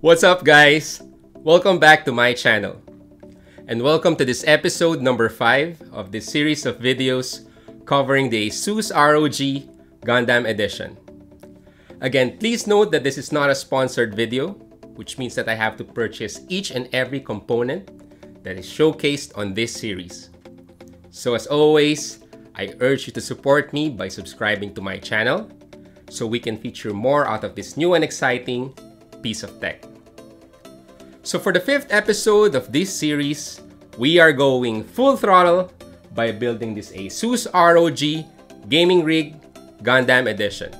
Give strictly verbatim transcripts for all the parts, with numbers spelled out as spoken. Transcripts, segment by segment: What's up, guys? Welcome back to my channel. And welcome to this episode number five of this series of videos covering the Asus R O G Gundam Edition. Again, please note that this is not a sponsored video, which means that I have to purchase each and every component that is showcased on this series. So as always, I urge you to support me by subscribing to my channel so we can feature more out of this new and exciting piece of tech. So for the fifth episode of this series, we are going full throttle by building this Asus R O G Gaming Rig Gundam Edition.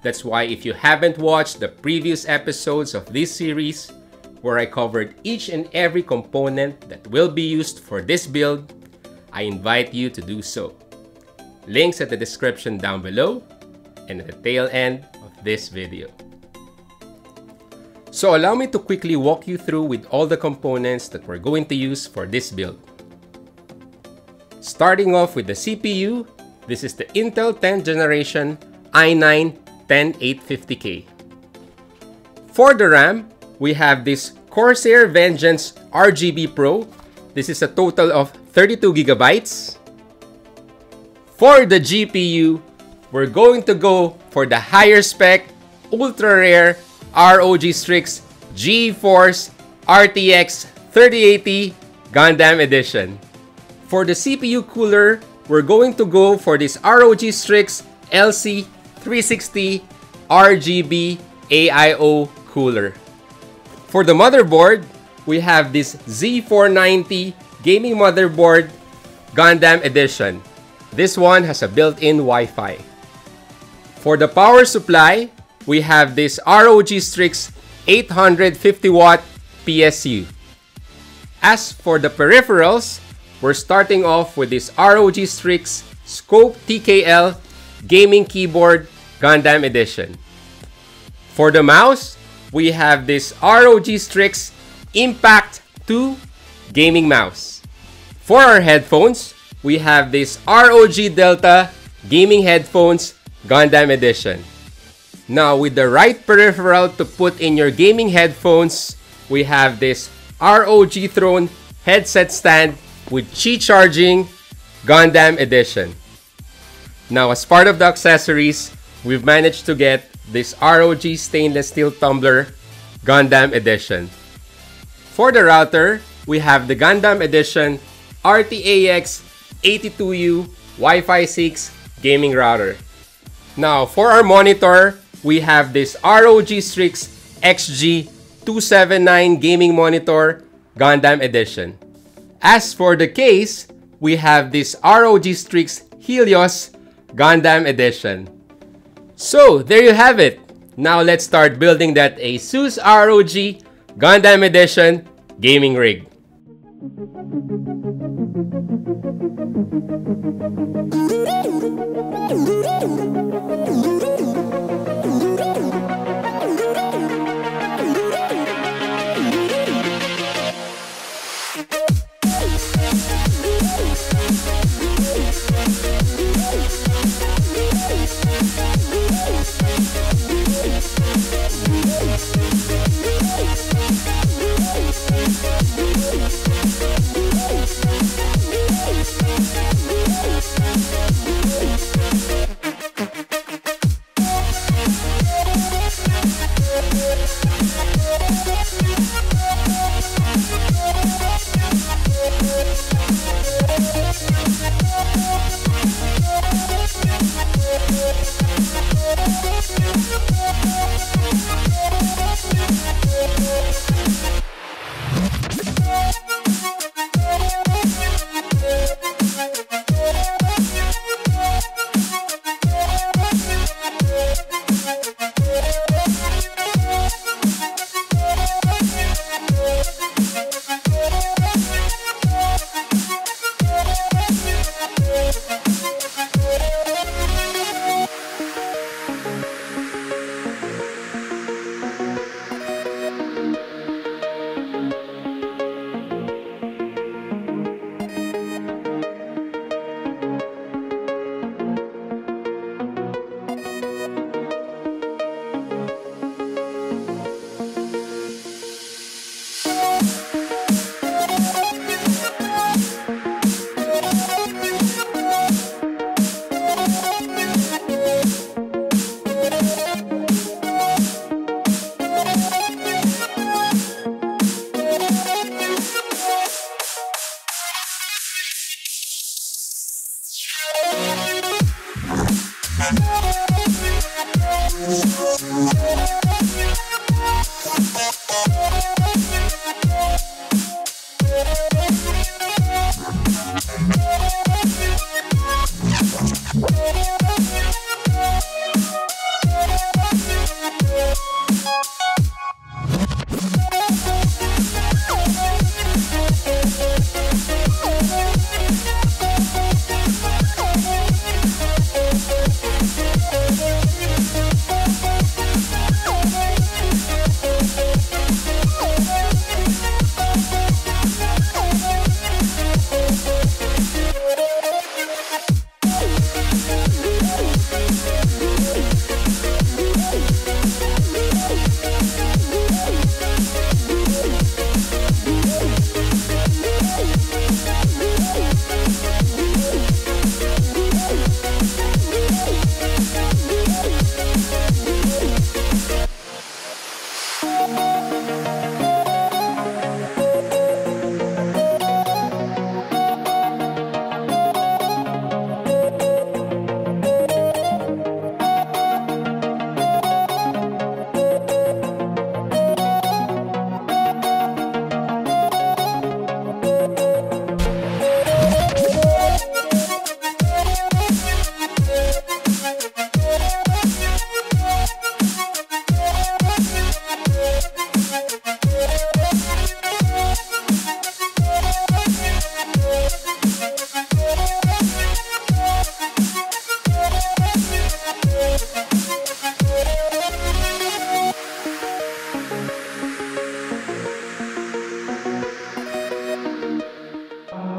That's why if you haven't watched the previous episodes of this series, where I covered each and every component that will be used for this build, I invite you to do so. Links at the description down below and at the tail end of this video. So allow me to quickly walk you through with all the components that we're going to use for this build. Starting off with the C P U, this is the Intel tenth generation i nine ten eight fifty K. For the RAM, we have this Corsair Vengeance R G B Pro. This is a total of thirty-two gigabytes. For the G P U, we're going to go for the higher spec, ultra rare R O G Strix GeForce R T X thirty eighty Gundam Edition. For the C P U cooler, we're going to go for this R O G Strix L C three sixty R G B A I O cooler. For the motherboard, we have this Z four ninety Gaming Motherboard Gundam Edition. This one has a built-in Wi-Fi. For the power supply, we have this R O G Strix eight hundred fifty watt P S U. As for the peripherals, we're starting off with this R O G Strix Scope T K L Gaming Keyboard Gundam Edition. For the mouse, we have this R O G Strix Impact two Gaming Mouse. For our headphones, we have this R O G Delta Gaming Headphones Gundam Edition. Now, with the right peripheral to put in your gaming headphones, we have this R O G Throne headset stand with Qi charging Gundam Edition. Now, as part of the accessories, we've managed to get this R O G stainless steel tumbler Gundam Edition. For the router, we have the Gundam Edition R T A X eighty-two U Wi-Fi six gaming router. Now, for our monitor, we have this R O G Strix X G two seventy-nine Gaming Monitor Gundam Edition. As for the case, we have this R O G Strix Helios Gundam Edition. So, there you have it. Now, let's start building that Asus R O G Gundam Edition Gaming Rig.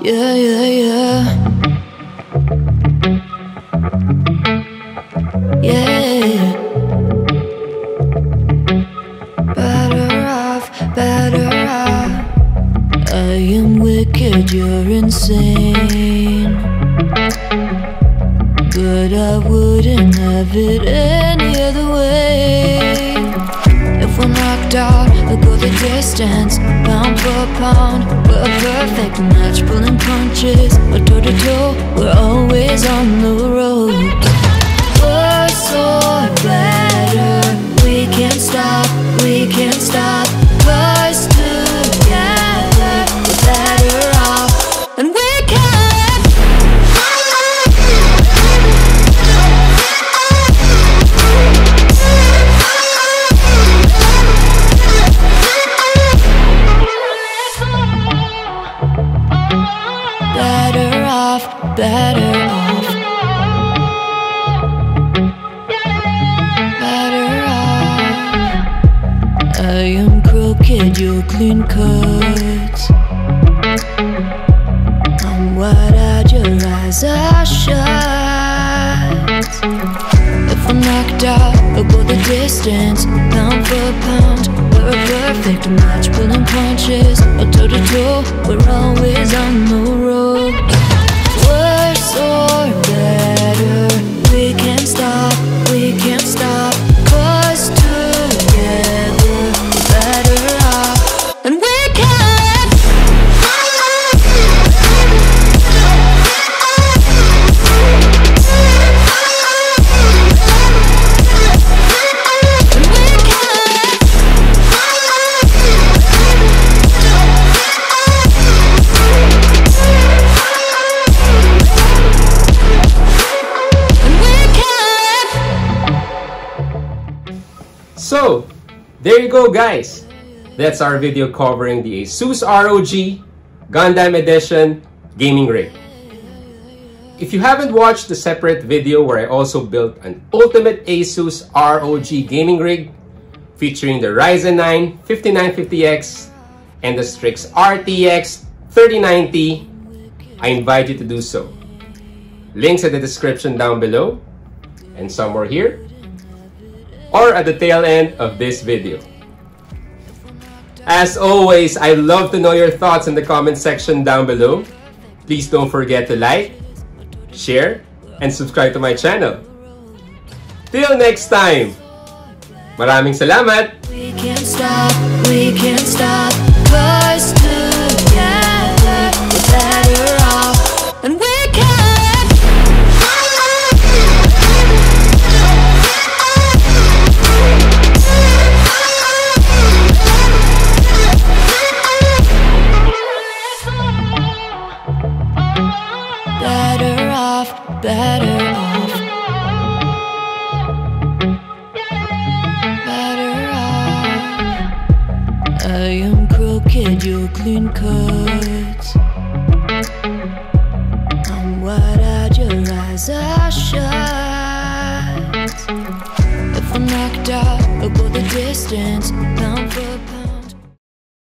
Yeah, yeah, yeah. Yeah. Better off, better off. I am wicked, you're insane. But I wouldn't have it any other way. If we're knocked out, we'll go the distance. Pound for pound, we're a perfect match. Pulling punches, we're toe to toe. We're always on the road. Worse or better, we can't stop, we can't stop. Us together, we're better off. And we can. Better off. Better off. I am crooked, you're clean cut. I'm wide-eyed, your eyes are shut. If I'm knocked out, I'll go the distance. Pound for pound, we're a perfect match. Pulling punches, or toe-to-toe, we're always on the road. Worse or better, we can't stop, we can't stop. Cause together, we're better off. And we can't. And we can't. So, there you go guys! That's our video covering the Asus R O G Gundam Edition Gaming Rig. If you haven't watched the separate video where I also built an ultimate Asus R O G Gaming Rig featuring the Ryzen nine fifty-nine fifty X and the Strix R T X thirty ninety, I invite you to do so. Links in the description down below and somewhere here, or at the tail end of this video. As always, I'd love to know your thoughts in the comment section down below. Please don't forget to like, share, and subscribe to my channel. Till next time, maraming salamat! We can't stop, we can't stop. Us together, we're better off. And we can't. Better off. Better off. I am crooked, you're clean cut. I'm wide-eyed, your eyes are shut. If I'm knocked out, I'll go the distance. Pound for pound.